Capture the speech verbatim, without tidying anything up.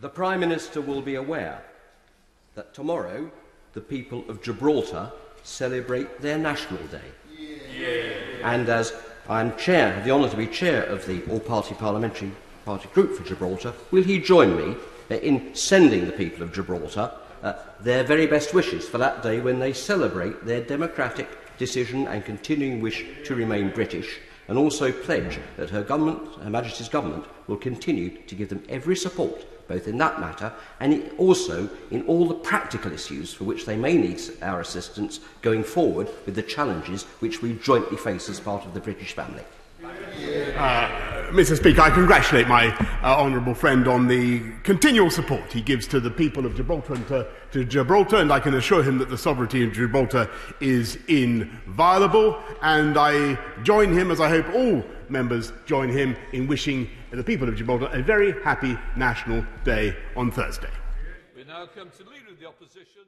The Prime Minister will be aware that tomorrow the people of Gibraltar celebrate their National Day. Yeah. Yeah. And as I am chair, have the honour to be chair of the all-party parliamentary party group for Gibraltar, will he join me in sending the people of Gibraltar uh, their very best wishes for that day when they celebrate their democratic decision and continuing wish to remain British, and also pledge that her government, Her Majesty's government, will continue to give them every support, both in that matter and also in all the practical issues for which they may need our assistance going forward with the challenges which we jointly face as part of the British family. Uh, Mister Speaker, I congratulate my uh, honourable friend on the continual support he gives to the people of Gibraltar and to, to Gibraltar, and I can assure him that the sovereignty of Gibraltar is inviolable, and I join him, as I hope all members join him, in wishing the people of Gibraltar a very happy National Day on Thursday. We now come to the Leader of the Opposition.